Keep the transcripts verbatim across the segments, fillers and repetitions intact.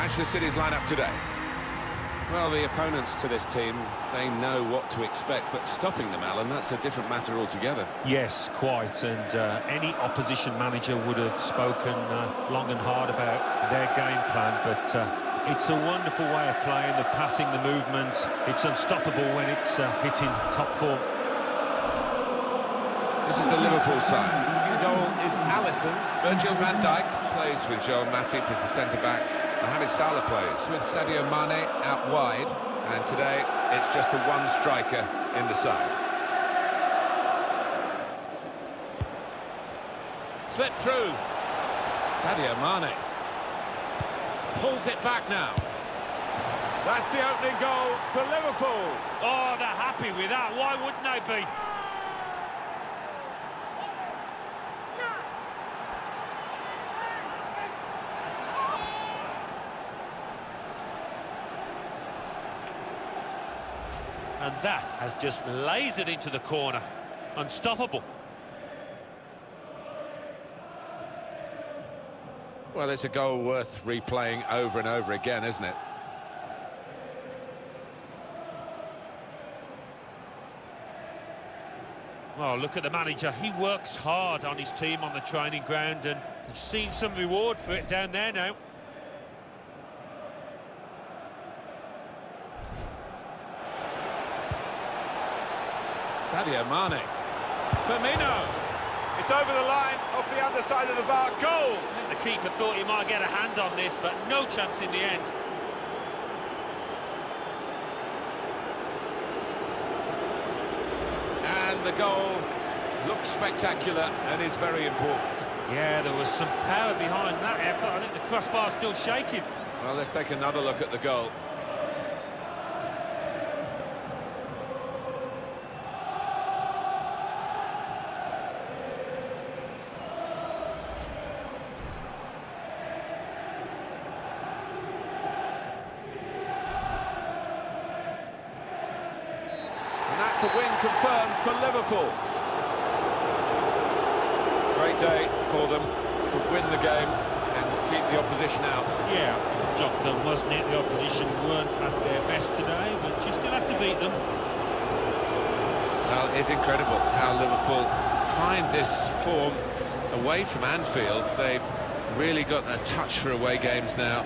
Manchester City's lineup today. Well, the opponents to this team, they know what to expect, but stopping them, Alan, that's a different matter altogether. Yes, quite, and uh, any opposition manager would have spoken uh, long and hard about their game plan, but uh, it's a wonderful way of playing, the passing, the movement. It's unstoppable when it's uh, hitting top form. This is the Liverpool side. The goal is Alisson. Virgil van Dijk plays with Joel Matip as the centre-back. Mohamed Salah plays with Sadio Mane out wide. And today, it's just the one striker in the side. Slip through. Sadio Mane pulls it back now. That's the opening goal for Liverpool. Oh, they're happy with that. Why wouldn't they be? And that has just lasered into the corner. Unstoppable. Well, it's a goal worth replaying over and over again, isn't it? Well, look at the manager. He works hard on his team on the training ground, and he's seen some reward for it down there now. Sadio Mane. Firmino. It's over the line, off the underside of the bar. Goal! The keeper thought he might get a hand on this, but no chance in the end. And the goal looks spectacular and is very important. Yeah, there was some power behind that effort. I think the crossbar's still shaking. Well, let's take another look at the goal. A win confirmed for Liverpool. Great day for them to win the game and keep the opposition out. Yeah, job done, wasn't it? The opposition weren't at their best today, but you still have to beat them. Well, it's incredible how Liverpool find this form away from Anfield. They've really got their touch for away games now.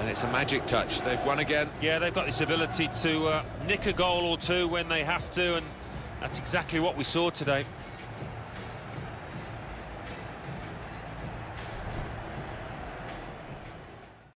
And it's a magic touch. They've won again. Yeah, they've got this ability to uh, nick a goal or two when they have to, and that's exactly what we saw today.